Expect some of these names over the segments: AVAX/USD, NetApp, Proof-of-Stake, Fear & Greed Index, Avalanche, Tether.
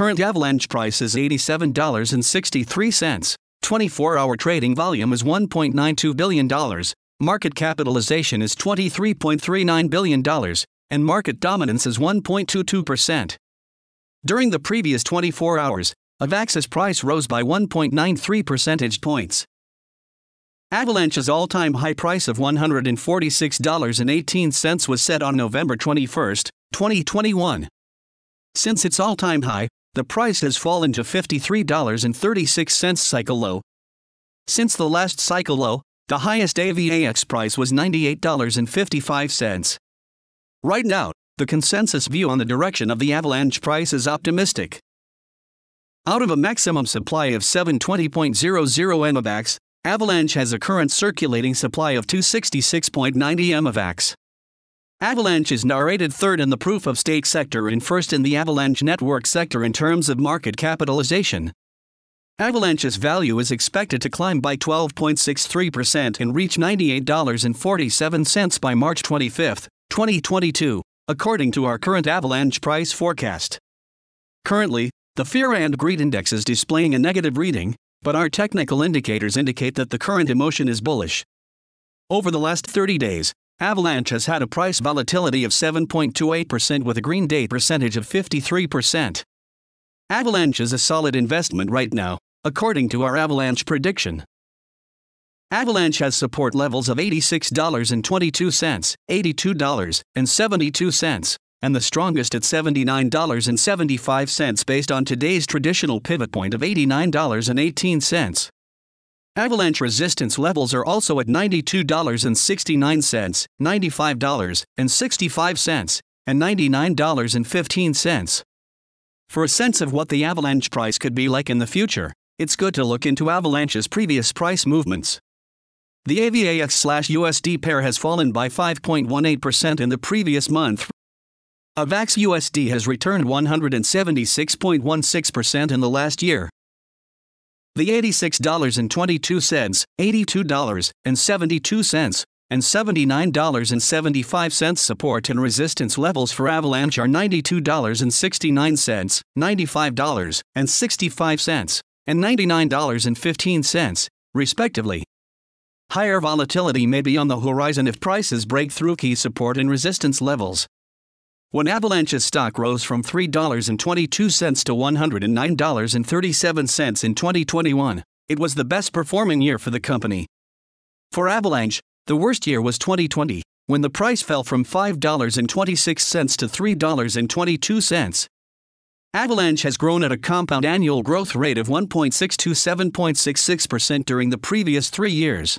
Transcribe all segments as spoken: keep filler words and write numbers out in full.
current Avalanche price is eighty-seven dollars and sixty-three cents. twenty-four hour trading volume is one point nine two billion dollars, market capitalization is twenty-three point three nine billion dollars, and market dominance is one point two two percent. During the previous twenty-four hours, AVAX's price rose by one point nine three percentage points. Avalanche's all-time high price of one hundred forty-six dollars and eighteen cents was set on November twenty-first, twenty twenty-one. Since its all-time high, the price has fallen to fifty-three dollars and thirty-six cents cycle low. Since the last cycle low, the highest AVAX price was ninety-eight dollars and fifty-five cents. Right now, the consensus view on the direction of the Avalanche price is optimistic. Out of a maximum supply of seven hundred twenty million M A V A X, Avalanche has a current circulating supply of two hundred sixty-six point nine M A V A X. Avalanche is rated third in the proof-of-stake sector and first in the Avalanche network sector in terms of market capitalization. Avalanche's value is expected to climb by twelve point six three percent and reach ninety-eight dollars and forty-seven cents by March twenty-fifth, twenty twenty-two, according to our current Avalanche price forecast. Currently, the Fear and Greed Index is displaying a negative reading, but our technical indicators indicate that the current emotion is bullish. Over the last thirty days, Avalanche has had a price volatility of seven point two eight percent with a green day percentage of fifty-three percent. Avalanche is a solid investment right now, according to our Avalanche prediction. Avalanche has support levels of eighty-six dollars and twenty-two cents, eighty-two dollars and seventy-two cents, and the strongest at seventy-nine dollars and seventy-five cents based on today's traditional pivot point of eighty-nine dollars and eighteen cents. Avalanche resistance levels are also at ninety-two dollars and sixty-nine cents, ninety-five dollars and sixty-five cents, and ninety-nine dollars and fifteen cents. For a sense of what the Avalanche price could be like in the future, it's good to look into Avalanche's previous price movements. The AVAX U S D pair has fallen by five point one eight percent in the previous month. AVAX U S D has returned one hundred seventy-six point one six percent in the last year. The eighty-six dollars and twenty-two cents, eighty-two dollars and seventy-two cents, and seventy-nine dollars and seventy-five cents support and resistance levels for Avalanche are ninety-two dollars and sixty-nine cents, ninety-five dollars and sixty-five cents, and ninety-nine dollars and fifteen cents, respectively. Higher volatility may be on the horizon if prices break through key support and resistance levels. When Avalanche's stock rose from three dollars and twenty-two cents to one hundred nine dollars and thirty-seven cents in twenty twenty-one, it was the best performing year for the company. For Avalanche, the worst year was twenty twenty, when the price fell from five dollars and twenty-six cents to three dollars and twenty-two cents. Avalanche has grown at a compound annual growth rate of one point six two seven point six six percent during the previous three years.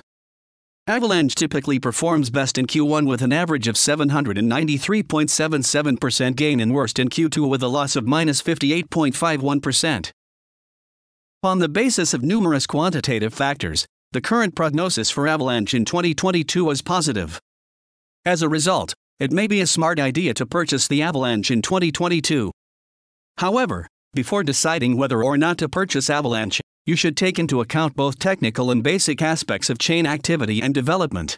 Avalanche typically performs best in Q one with an average of seven hundred ninety-three point seven seven percent gain and worst in Q two with a loss of minus fifty-eight point five one percent. On the basis of numerous quantitative factors, the current prognosis for Avalanche in twenty twenty-two is positive. As a result, it may be a smart idea to purchase the Avalanche in twenty twenty-two. However, before deciding whether or not to purchase Avalanche, you should take into account both technical and basic aspects of chain activity and development.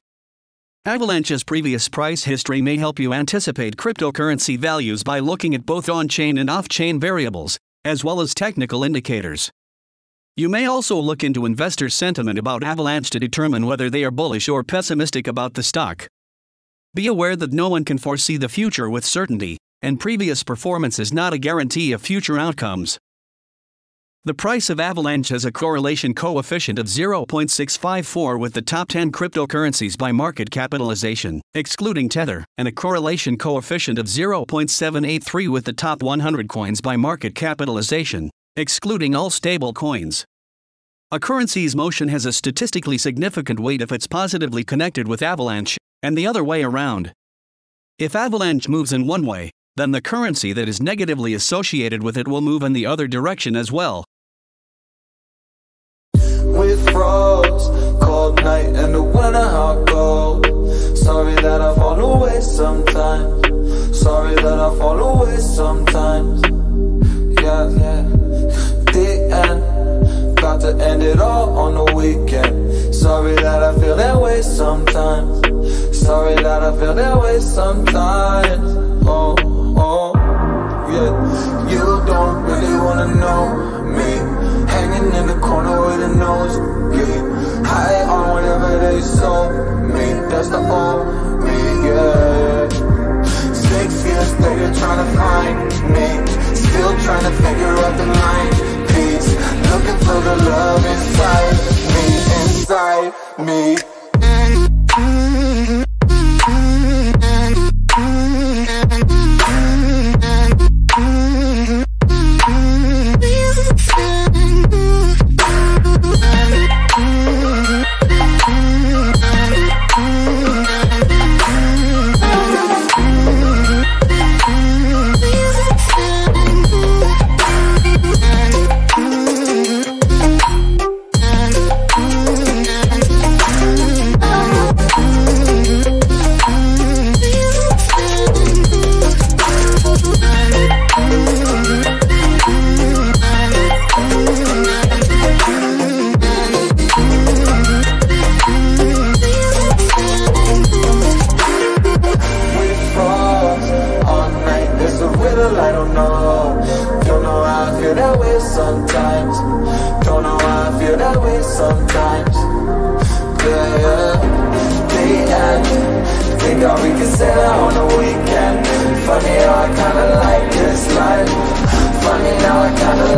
Avalanche's previous price history may help you anticipate cryptocurrency values by looking at both on-chain and off-chain variables, as well as technical indicators. You may also look into investor sentiment about Avalanche to determine whether they are bullish or pessimistic about the stock. Be aware that no one can foresee the future with certainty, and previous performance is not a guarantee of future outcomes. The price of Avalanche has a correlation coefficient of zero point six five four with the top ten cryptocurrencies by market capitalization, excluding Tether, and a correlation coefficient of zero point seven eight three with the top one hundred coins by market capitalization, excluding all stable coins. A currency's motion has a statistically significant weight if it's positively connected with Avalanche, and the other way around. If Avalanche moves in one way, then the currency that is negatively associated with it will move in the other direction as well. With frogs, cold night and the winter hot cold. Sorry that I fall away sometimes. Sorry that I fall away sometimes. Yeah, yeah. The end. About to end it all on the weekend. Sorry that I feel that way sometimes. Sorry that I feel that way sometimes. Oh, oh, yeah. You don't really wanna me.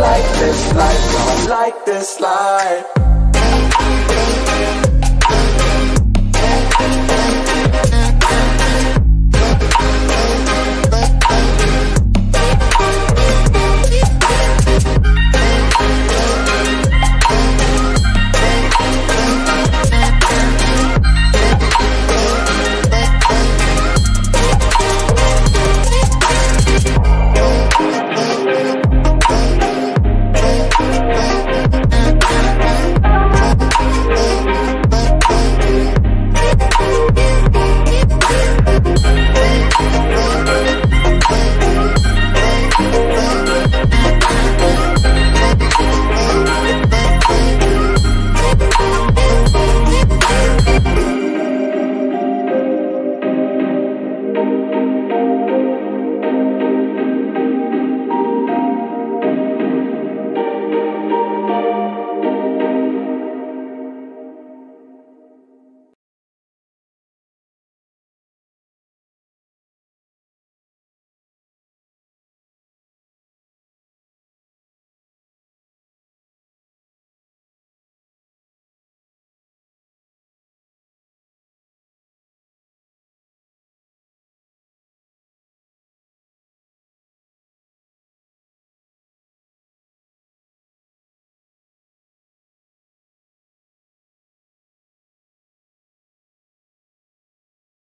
Like this life, don't like this life.